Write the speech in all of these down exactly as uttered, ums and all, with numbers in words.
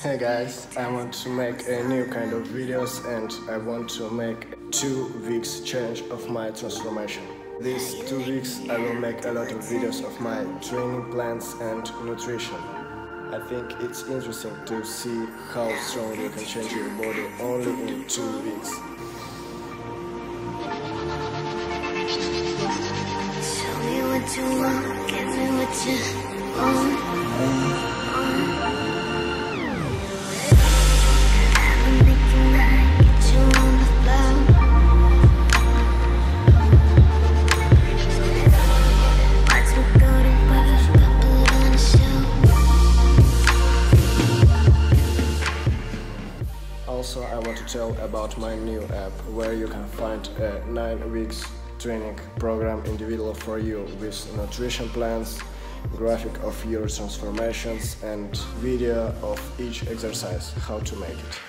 Hey guys, I want to make a new kind of videos and I want to make two weeks challenge of my transformation. These two weeks I will make a lot of videos of my training plans and nutrition. I think it's interesting to see how strong you can change your body only in two weeks. Show me what you want, give me what you want. Also, I want to tell about my new app, where you can find a nine weeks training program individual for you with nutrition plans, graphic of your transformations and video of each exercise, how to make it.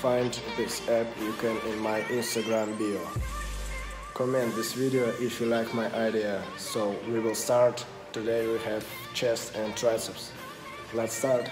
Find this app you can in my Instagram bio. Comment this video if you like my idea. So we will start. Today we have chest and triceps. Let's start.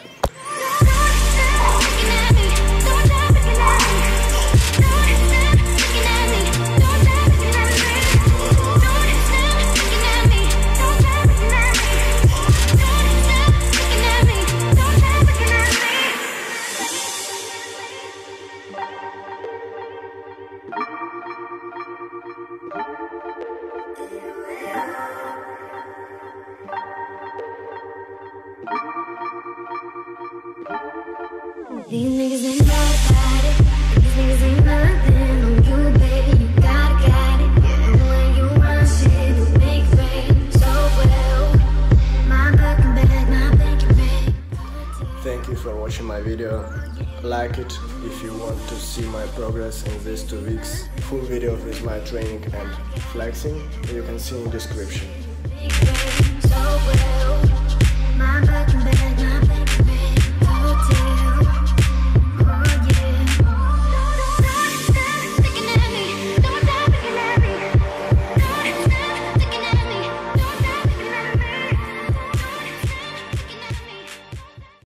These niggas ain't nobody, these niggas ain't nothing on you, baby, you gotta got it, yeah. And when you run shit, you make it rain so well, my Birkin bag, my bank bag. Thank you for watching my video, like it if you want to see my progress in these two weeks. Full video with my training and flexing, you can see in description.